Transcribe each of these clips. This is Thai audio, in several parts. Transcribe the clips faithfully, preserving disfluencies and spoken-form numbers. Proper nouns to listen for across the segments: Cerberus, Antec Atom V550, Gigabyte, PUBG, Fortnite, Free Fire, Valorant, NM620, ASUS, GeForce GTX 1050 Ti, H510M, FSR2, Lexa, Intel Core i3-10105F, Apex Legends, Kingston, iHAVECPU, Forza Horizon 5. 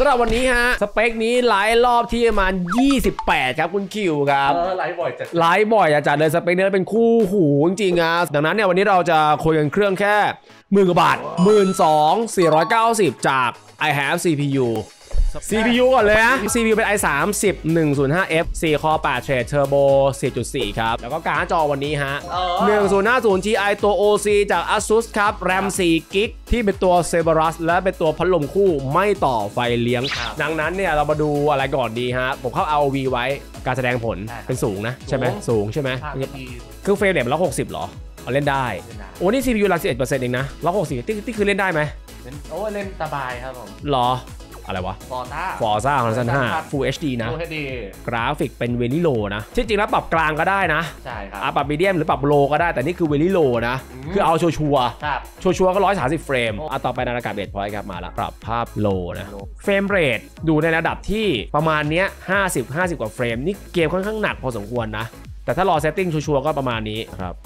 สำหรับวันนี้ฮะสเปคนี้ไลฟ์รอบที่ประมาณยี่สิบแปดครับคุณคิวครับไลฟ์บ่อยจัดไลฟ์บ่อยจัดเลยสเปคนี้เป็นคู่หูจริงๆครับดังนั้นเนี่ยวันนี้เราจะคุยกันเครื่องแค่หมื่นกว่าบาทหมื่นสองสี่ร้อยเก้าสิบจาก ไอ แฮฟ ซี พี ยู ซี พี ยู ก่อนเลยนะ ซี พี ยู เป็น ไอ สาม หนึ่งศูนย์ห้า เอฟ สี่ คอ แปด เทรด Turbo สี่จุดสี่ ครับแล้วก็การ์ดจอวันนี้ฮะหนึ่งศูนย์ห้าศูนย์ จี ไอ ตัว โอ ซี จาก ASUS ครับ RAM สี่ กิกที่เป็นตัว Cerberus และเป็นตัวพัดลมคู่ไม่ต่อไฟเลี้ยงดังนั้นเนี่ยเรามาดูอะไรก่อนดีฮะผมเข้า อาร์ โอ วี ไว้การแสดงผลเป็นสูงนะใช่ไหมสูงใช่ไหมเครื่องเฟรมเด็บแล้วหกสิบหรอเล่นได้โอ้นี่ ซี พี ยู รัน สิบเอ็ดเปอร์เซ็นต์ เองนะแล้วหกสิบที่คือเล่นได้ไหมโอ้เล่นสบายครับผมหรออะไรวะฟอร์ซ่าฟอร์ซ่าของซันห้า Full เอช ดี นะ เอช ดี กราฟิกเป็นเวนิโลนะที่จริงแล้วปรับกลางก็ได้นะใช่ครับปรับมีเดียมหรือปรับโลก็ได้แต่นี่คือเวนิโลนะคือเอาชัวชัวชัวชัวก็หนึ่งร้อยสามสิบเฟรมอ่ะต่อไปนาฬิกาเบสพอยต์ครับมาละปรับภาพโลนะเฟรมเรทดูในระดับที่ประมาณเนี้ยห้าสิบ ห้าสิบกว่าเฟรมนี่เกมค่อนข้างหนักพอสมควรนะแต่ถ้ารอเซตติ้งชัวๆก็ประมาณนี้ครับ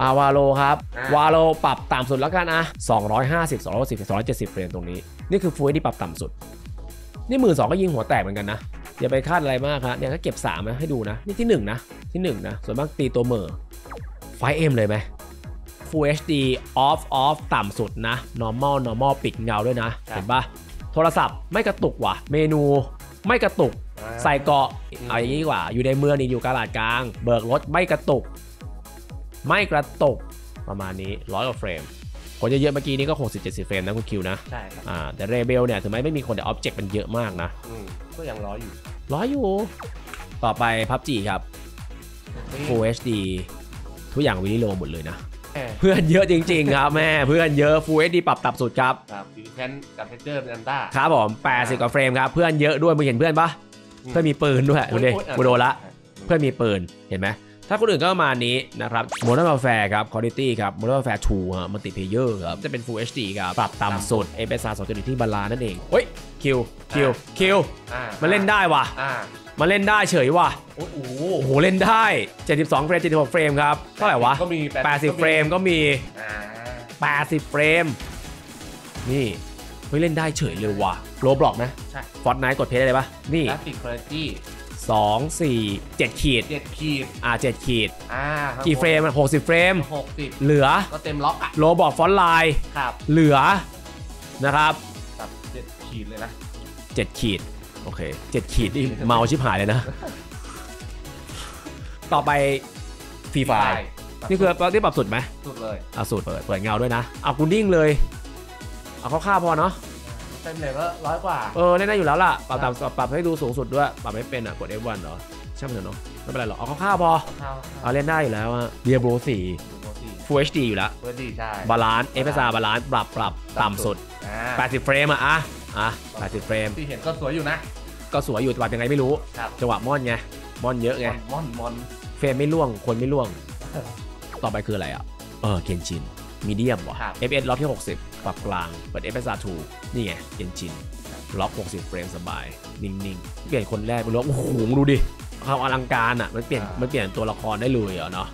อ่าวาโลครับวาโลปรับต่ำสุดแล้วกันนะสองร้อยห้าสิบ สองร้อยหกสิบ สองร้อยเจ็ดสิบเฟรมตรงนี้นี่คือฟูลที่ปรับต่ำสุดนี่หมื่นสองก็ยิงหัวแตกเหมือนกันนะอย่าไปคาดอะไรมากครับเนี่ยก็เก็บสามนะให้ดูนะนี่ที่หนึ่งนะที่หนึ่งนะส่วนมากตีตัวเมอร์ไฟเอ็มเลยไหมฟูล เอช ดี off off ต่ำสุดนะ normal normal ปิดเงาด้วยนะเห็นปะโทรศัพท์ไม่กระตุกว่ะเมนูไม่กระตุกใส่เกาะเอาอย่างนี้ดีกว่าอยู่ในเมืองนี่อยู่กลาดกลางเบิกรถไม่กระตุกไม่กระตุกประมาณนี้ร้อยกว่าเฟรมคนเยอะๆเมื่อกี้นี้ก็หกสิบ เจ็ดสิบเฟรมนะคุณคิวนะใช่ครับอ่าแต่เรเบลเนี่ยถึงแม้ไม่มีคนแต่ออบเจกต์มันเยอะมากนะอืมก็ยังร้อยอยู่ร้อยอยู่ต่อไป พับจี ครับ Full เอช ดี ทุกอย่างวินิโลหมดเลยนะเพื่อนเยอะจริงๆครับแม่เพื่อนเยอะ Full เอช ดี ปรับต่ำสุดครับครับดิแทนกับเทนเจอร์เป็นอันต้าครับผมแปดสิบกว่าเฟรมครับเพื่อนเยอะด้วยมึงเห็นเพื่อนปะเพื่อนมีปืนด้วยดูดิกูโดนละเพื่อนมีปืนเห็นไหมถ้าคนอื่นก็ประมาณนี้นะครับโมเดลแฟร์ครับคุณภาพครับโมเดลแฟร์ทูฮะมันติดเพลเยอร์ครับจะเป็น Full เอช ดี ครับปรับต่ำสุด เอฟ เอส อาร์ สอง จุดหนึ่งที่บาลานั่นเองเฮ้ยคิวคิวคิวมันเล่นได้ว่ะมันเล่นได้เฉยว่ะโอ้โหเล่นได้เจ็ดสิบสองเฟรมเจ็ดสิบหกเฟรมครับเท่าไหร่วะแปดสิบเฟรมก็มีแปดสิบเฟรมนี่เฮ้ยเล่นได้เฉยเลยว่ะโรบล็อกนะฟอร์ตไนท์กดเพลย์ได้ปะนี่สอง สี่ เจ็ดขีดเจ็ดขีดอ่าเจ็ดขีดอ่ากี่เฟรมอ่ะหกสิบเฟรมหกสิบเหลือก็เต็มล็อกอ่ะโลบอกฟอนต์ไลน์ครับเหลือนะครับครับเจ็ดขีดเลยนะเจ็ดขีดโอเคเจ็ดขีดนี่เมาชิบหายเลยนะต่อไปฟรีไฟล์นี่คือนี่ปรับสุดไหมสุดเลยอ่ะสุดเปิดเปิดเงาด้วยนะเอากูนิ่งเลยเอาคร่าวๆพอเนาะเต็มเลยก็ร้อยกว่าเออเล่นได้อยู่แล้วล่ะปรับตามปรับให้ดูสูงสุดด้วยปรับไม่เป็นอ่ะกด เอฟ วัน เหรอใช่ไหมเนาะไม่เป็นไรหรอกเอาข้าวพอเอาเล่นได้อยู่แล้วอ่ะเดียโบสี่ Full เอช ดี อยู่แล้ว Full เอช ดี ใช่บาลานซ์ เอฟ เอส อาร์ บาลานซ์ปรับปรับต่ำสุดแปดสิบเฟรมอ่ะอ่ะอ่ะแปดสิบเฟรมที่เห็นก็สวยอยู่นะก็สวยอยู่แต่ว่ายังไงไม่รู้จังหวะม่อนไงม่อนเยอะไงม่อนม่อนเฟรมไม่ล่วงคนไม่ล่วงต่อไปคืออะไรอ่ะเออเคนชินมีเดียมว่ะ เอฟ เอส ล็อกที่หกสิบปรับกลางเปิด เอฟ เอส อาร์ ทู นี่ไงเย็นชินล็อกหกสิบเฟรมสบายนิ่งๆเปลี่ยนคนแรกไปล็อกโอ้โหดูดิความอลังการอ่ะมันเปลี่ยนมันเปลี่ยนตัวละครได้เลยเหรอเนาะ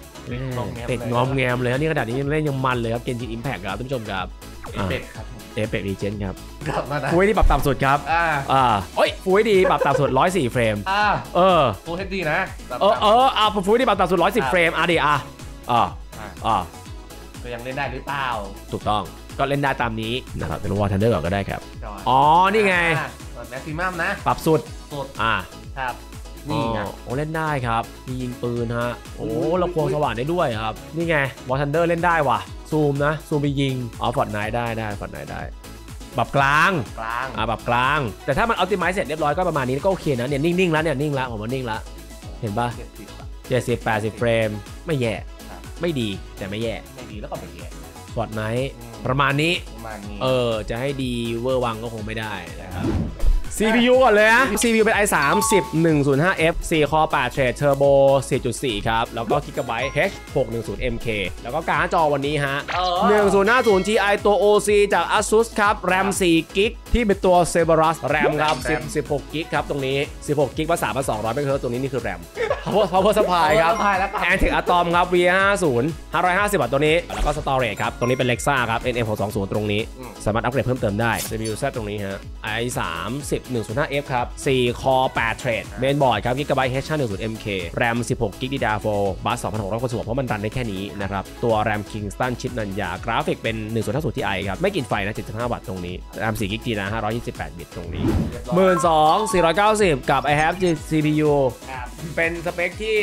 ติดงอมแงมเลยนี่กระดาษนี้เล่นยังมันเลยครับเกนจินอิมแพคครับท่านผู้ชมครับเอเปกครับเอเปกรีเจนครับฟู้ดดีปรับต่ำสุดครับอ่าโอ้ยฟู้ดดีปรับต่ำสุดหนึ่งร้อยสี่เฟรมอ่าเออฟู้ดดีนะเออเอออ่ะฟู้ดดีปรับต่ำสุดหนึ่งร้อยสิบเฟรมอ่ะดิอ่ะอ่ะอ่ะก็ยังเล่นได้หรือเปล่าถูกต้องก็เล่นได้ตามนี้นะครับเป็นวอลเทนเดอร์ก่อนก็ได้ครับอ๋อนี่ไงแม็กซิมัมนะปรับสุดสุดอ่าครับนี่ไงโอ้เล่นได้ครับมียิงปืนฮะโอ้เราควงสว่านได้ด้วยครับนี่ไงวอลเทนเดอร์เล่นได้ว่ะซูมนะซูมไปยิงอ๋อฟอร์ดไนท์ได้ได้ฟอร์ดไนท์ได้ปรับกลางกลางอ่าปรับกลางแต่ถ้ามันอัลติไมซ์เสร็จเรียบร้อยก็ประมาณนี้ก็โอเคนะเนี่ยนิ่งๆแล้วเนี่ยนิ่งแล้วผมว่านิ่งแล้วเห็นป่ะเจ็ดสิบแปดสิบเฟรมไม่แย่ไม่ดีแต่ไม่แย่ไม่ดีแล้วก็ไม่แย่ฟอร์ตไนท์ประมาณนี้เออจะให้ดีเวอร์วังก็คงไม่ได้นะครับ ซี พี ยู ก่อนเลยนะ ซี พี ยู เป็น ไอ สาม หนึ่งศูนย์ห้า เอฟ สี่ คอ แปด เทรด Turbo สี่จุดสี่ ครับแล้วก็ Gigabyte เอช หกหนึ่งศูนย์ เอ็ม เค แล้วก็การ์ดจอวันนี้ฮะ หนึ่งศูนย์ห้าศูนย์ จี ไอ ตัว โอ ซี จาก ASUS ครับ RAM สี่ กิกที่เป็นตัว Cerberus RAM ครับ สิบหก กิกครับตรงนี้ สิบหก กิกภาษา สองร้อยเมกะเฮิรตซ์ตรงนี้นี่คือ RAM power supply ครับ ANTEC ATOM ครับ วี ห้าสิบ ห้าร้อยห้าสิบวัตต์ตัวนี้แล้วก็ storage ครับตรงนี้เป็น Lexa ครับ เอ็น เอ็ม หกสองศูนย์ ตรงนี้สามารถอัปเกรดเพิ่มเติมได้ ซี พี ยู Z ตรงนี้ฮะ ไอ สาม หนึ่ง ศูนย์ ห้า เอฟ ครับสี่ คอร์ แปด เทรด mainboard ครับ Gigabyte เอช ห้าร้อยสิบ เอ็ม เค RAM สิบหก จี บี ดี ดี อาร์ โฟร์ บัส สองพันหกร้อย เพราะมันรันได้แค่นี้นะครับตัว RAM Kingston ชิปนันยากราฟิกเป็น หนึ่ง ศูนย์ ห้า ศูนย์ ที ไอ ครับไม่กินไฟนะ เจ็ดสิบห้า วัตต์ตรงนี้ RAM สี่ จี บี นะ ห้าร้อยยี่สิบแปด บิตตรงนี้ หนึ่งหมื่นสองพันสี่ร้อยเก้าสิบ กับ iHAVECPUซี พี ยู เป็นสเปคที่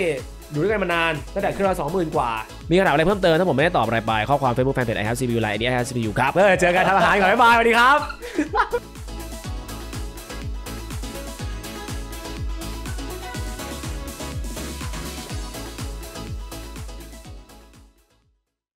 ดูด้วยกันมานานตั้งแต่ขึ้นมา สองหมื่น กว่ามีคำถามอะไรเพิ่มเติมถ้าผมไม่ได้ตอบอะไรไปข้อความ Facebook Fanpage iHAVECPU ไลน์ ไอ ดี ไอ ไอ ซี พี ยู ครับเออเจอกันทำอาหารก่อนบ๊ายบายสวัสดีครับ